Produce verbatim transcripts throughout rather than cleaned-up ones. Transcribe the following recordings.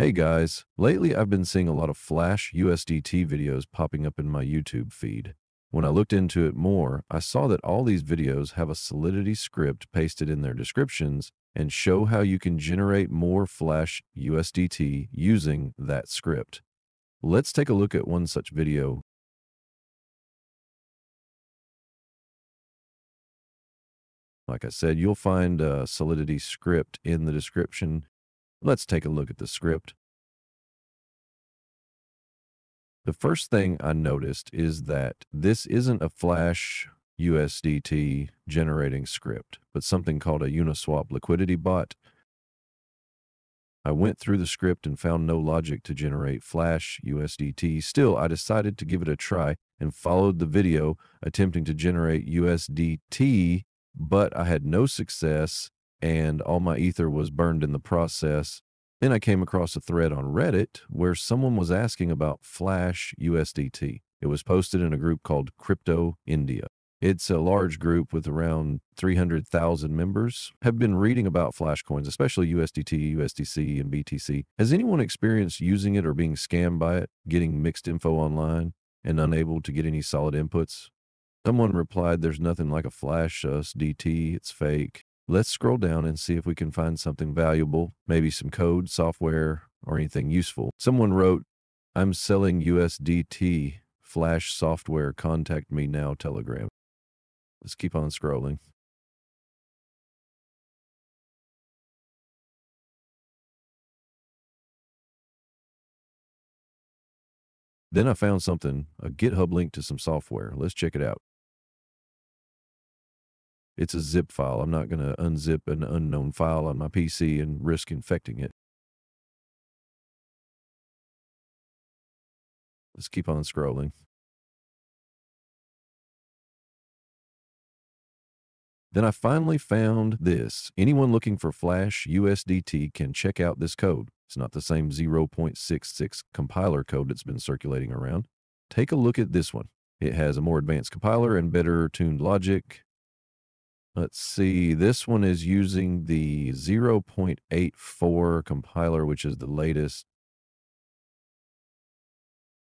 Hey guys, lately I've been seeing a lot of Flash U S D T videos popping up in my YouTube feed. When I looked into it more, I saw that all these videos have a Solidity script pasted in their descriptions and show how you can generate more Flash U S D T using that script. Let's take a look at one such video. Like I said, you'll find a Solidity script in the description. Let's take a look at the script. The first thing I noticed is that this isn't a Flash U S D T generating script, but something called a Uniswap liquidity bot. I went through the script and found no logic to generate Flash U S D T. Still, I decided to give it a try and followed the video attempting to generate U S D T, but I had no success and all my ether was burned in the process. Then I came across a thread on Reddit where someone was asking about Flash U S D T. It was posted in a group called Crypto India. It's a large group with around three hundred thousand members. Have been reading about Flash coins, especially U S D T, U S D C, and B T C. Has anyone experienced using it or being scammed by it, getting mixed info online, and unable to get any solid inputs? Someone replied, "There's nothing like a Flash U S D T. It's fake." Let's scroll down and see if we can find something valuable, maybe some code, software, or anything useful. Someone wrote, "I'm selling U S D T, Flash software, contact me now, Telegram." Let's keep on scrolling. Then I found something, a GitHub link to some software. Let's check it out. It's a zip file. I'm not going to unzip an unknown file on my P C and risk infecting it. Let's keep on scrolling. Then I finally found this. Anyone looking for Flash U S D T can check out this code. It's not the same zero point six six compiler code that's been circulating around. Take a look at this one. It has a more advanced compiler and better tuned logic. Let's see, this one is using the zero point eight four compiler, which is the latest.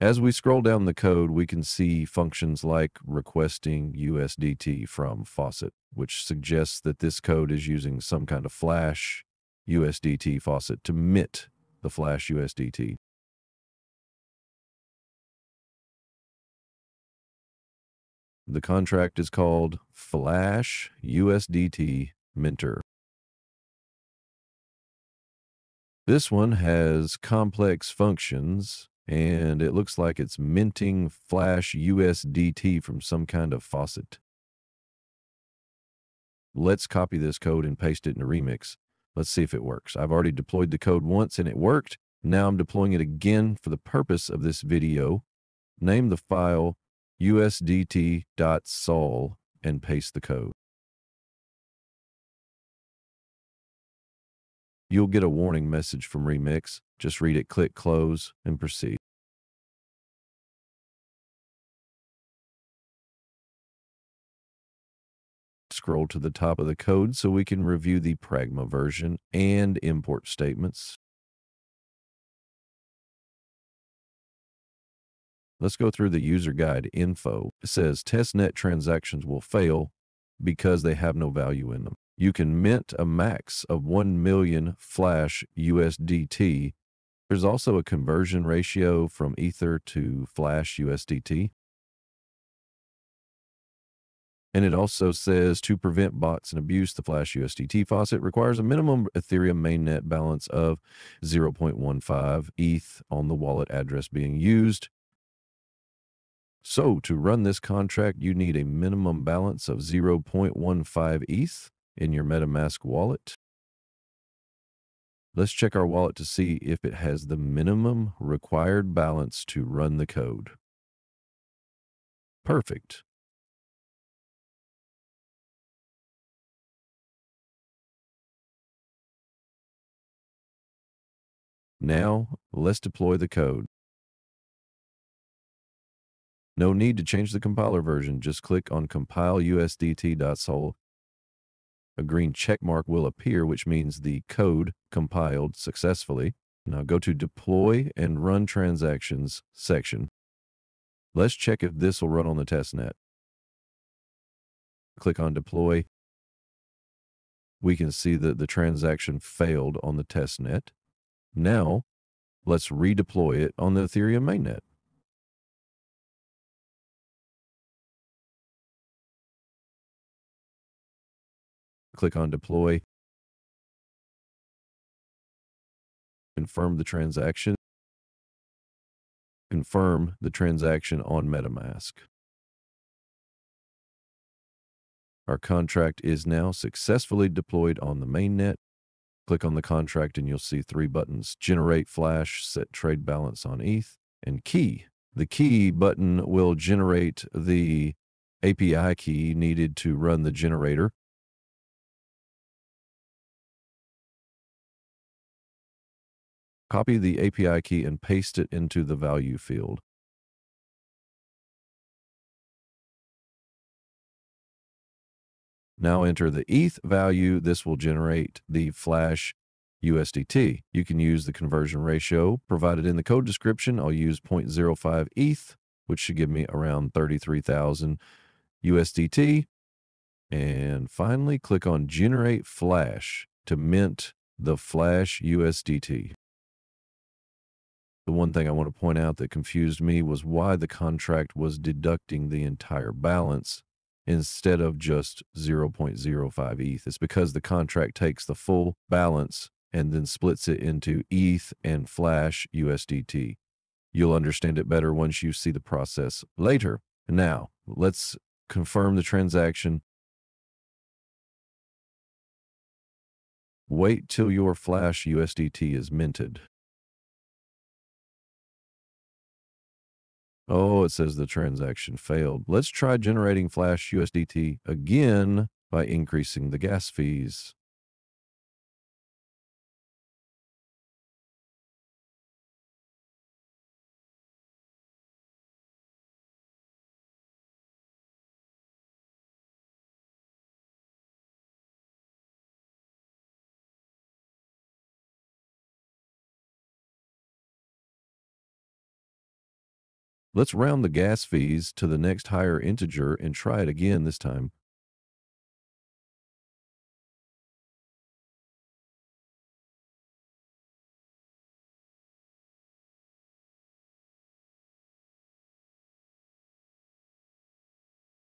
As we scroll down the code, we can see functions like requesting U S D T from faucet, which suggests that this code is using some kind of Flash U S D T faucet to mint the Flash U S D T. The contract is called Flash U S D T Minter. This one has complex functions, and it looks like it's minting Flash U S D T from some kind of faucet. Let's copy this code and paste it into Remix. Let's see if it works. I've already deployed the code once and it worked. Now I'm deploying it again for the purpose of this video. Name the file U S D T dot sol and paste the code. You'll get a warning message from Remix. Just read it, click close, and proceed. Scroll to the top of the code so we can review the pragma version and import statements. Let's go through the user guide info. It says testnet transactions will fail because they have no value in them. You can mint a max of one million Flash U S D T. There's also a conversion ratio from Ether to Flash U S D T. And it also says to prevent bots and abuse, the Flash U S D T faucet requires a minimum Ethereum mainnet balance of zero point one five E T H on the wallet address being used. So to run this contract, you need a minimum balance of zero point one five E T H in your MetaMask wallet. Let's check our wallet to see if it has the minimum required balance to run the code. Perfect. Now let's deploy the code. No need to change the compiler version. Just click on compile U S D T dot sol. A green check mark will appear, which means the code compiled successfully. Now go to Deploy and Run Transactions section. Let's check if this will run on the testnet. Click on Deploy. We can see that the transaction failed on the testnet. Now, let's redeploy it on the Ethereum mainnet. Click on Deploy. Confirm the transaction. Confirm the transaction on MetaMask. Our contract is now successfully deployed on the mainnet. Click on the contract and you'll see three buttons: Generate Flash, Set Trade Balance on E T H, and Key. The Key button will generate the A P I key needed to run the generator. Copy the A P I key and paste it into the value field. Now enter the E T H value. This will generate the Flash U S D T. You can use the conversion ratio provided in the code description. I'll use zero point zero five E T H, which should give me around thirty-three thousand U S D T. And finally, click on Generate Flash to mint the Flash U S D T. The one thing I want to point out that confused me was why the contract was deducting the entire balance instead of just zero point zero five E T H. It's because the contract takes the full balance and then splits it into E T H and Flash U S D T. You'll understand it better once you see the process later. Now, let's confirm the transaction. Wait till your Flash U S D T is minted. Oh, it says the transaction failed. Let's try generating Flash U S D T again by increasing the gas fees. Let's round the gas fees to the next higher integer and try it again this time.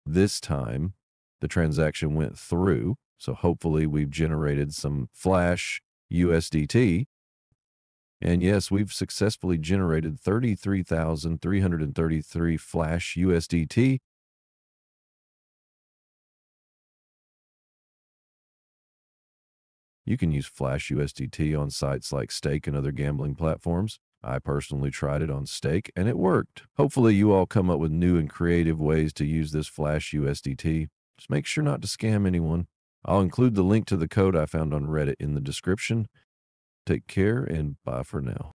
This time, the transaction went through, so hopefully we've generated some Flash U S D T. And yes, we've successfully generated thirty-three thousand three hundred thirty-three Flash U S D T. You can use Flash U S D T on sites like Stake and other gambling platforms. I personally tried it on Stake and it worked. Hopefully you all come up with new and creative ways to use this Flash U S D T. Just make sure not to scam anyone. I'll include the link to the code I found on Reddit in the description. Take care and bye for now.